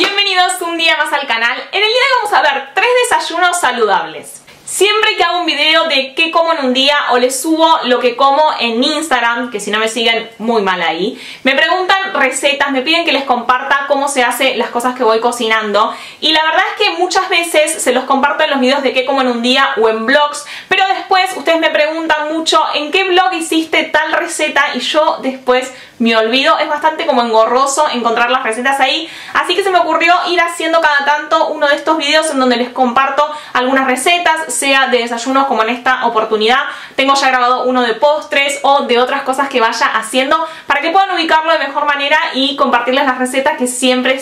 bienvenidos un día más al canal. En el día de hoy vamos a ver 3 desayunos saludables. Siempre que hago un video de qué como en un día o les subo lo que como en Instagram, que si no me siguen, muy mal ahí, me preguntan recetas, me piden que les comparta cómo se hace las cosas que voy cocinando, y la verdad es que muchas veces se los comparto en los videos de qué como en un día o en blogs, pero después ustedes me preguntan mucho en qué blog hiciste tal receta y yo después me olvido. Es bastante como engorroso encontrar las recetas ahí, así que se me ocurrió ir haciendo cada tanto uno de estos videos en donde les comparto algunas recetas, sea de desayunos como en esta oportunidad. Tengo ya grabado uno de postres o de otras cosas que vaya haciendo para que puedan ubicarlo de mejor manera y compartirles las recetas que siempre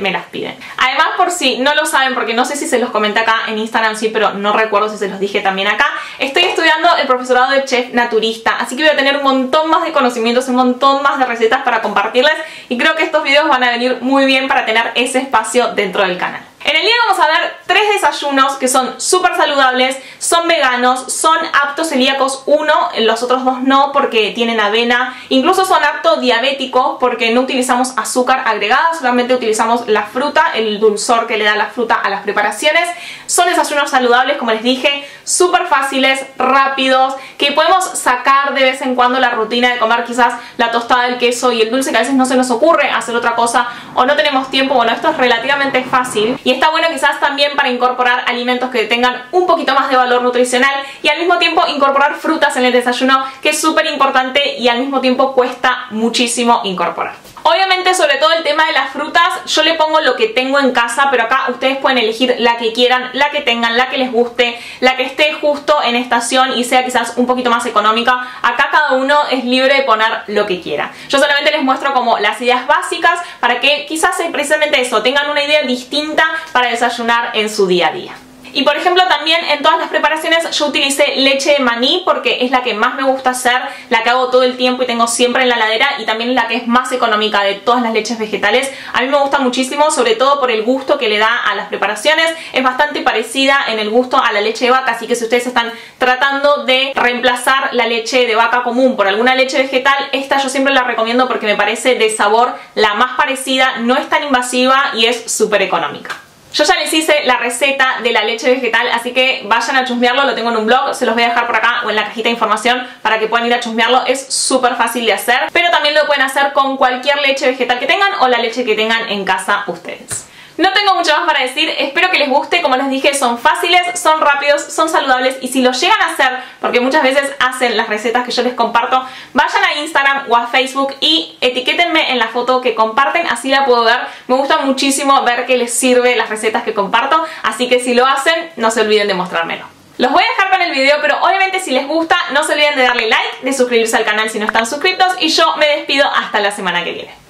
me las piden. Además, por si no lo saben, porque no sé si se los comenté acá en Instagram, sí, pero no recuerdo si se los dije también acá, estoy estudiando el profesorado de chef naturista, así que voy a tener un montón más de conocimientos, un montón más de recetas para compartirles, y creo que estos videos van a venir muy bien para tener ese espacio dentro del canal. En el día vamos a ver 3 desayunos que son súper saludables, son veganos, son aptos celíacos 1, los otros 2 no porque tienen avena, incluso son aptos diabéticos porque no utilizamos azúcar agregada, solamente utilizamos la fruta, el dulzor que le da la fruta a las preparaciones. Son desayunos saludables, como les dije, súper fáciles, rápidos, que podemos sacar de vez en cuando la rutina de comer quizás la tostada, el queso y el dulce, que a veces no se nos ocurre hacer otra cosa o no tenemos tiempo. Bueno, esto es relativamente fácil. Y está bueno quizás también para incorporar alimentos que tengan un poquito más de valor nutricional y al mismo tiempo incorporar frutas en el desayuno, que es súper importante y al mismo tiempo cuesta muchísimo incorporar. Obviamente, sobre todo el tema de las frutas, yo le pongo lo que tengo en casa, pero acá ustedes pueden elegir la que quieran, la que tengan, la que les guste, la que esté justo en estación y sea quizás un poquito más económica. Acá cada uno es libre de poner lo que quiera. Yo solamente les muestro como las ideas básicas para que quizás precisamente eso, tengan una idea distinta para desayunar en su día a día. Y por ejemplo, también en todas las preparaciones yo utilicé leche de maní porque es la que más me gusta hacer, la que hago todo el tiempo y tengo siempre en la heladera, y también es la que es más económica de todas las leches vegetales. A mí me gusta muchísimo, sobre todo por el gusto que le da a las preparaciones. Es bastante parecida en el gusto a la leche de vaca, así que si ustedes están tratando de reemplazar la leche de vaca común por alguna leche vegetal, esta yo siempre la recomiendo porque me parece de sabor la más parecida, no es tan invasiva y es súper económica. Yo ya les hice la receta de la leche vegetal, así que vayan a chusmearlo, lo tengo en un blog, se los voy a dejar por acá o en la cajita de información para que puedan ir a chusmearlo. Es súper fácil de hacer, pero también lo pueden hacer con cualquier leche vegetal que tengan o la leche que tengan en casa ustedes. No tengo mucho más para decir, espero que les guste. Como les dije, son fáciles, son rápidos, son saludables, y si los llegan a hacer, porque muchas veces hacen las recetas que yo les comparto, vayan a Instagram o a Facebook y etiquétenme en la foto que comparten, así la puedo ver. Me gusta muchísimo ver que les sirve las recetas que comparto, así que si lo hacen, no se olviden de mostrármelo. Los voy a dejar con el video, pero obviamente si les gusta, no se olviden de darle like, de suscribirse al canal si no están suscritos, y yo me despido hasta la semana que viene.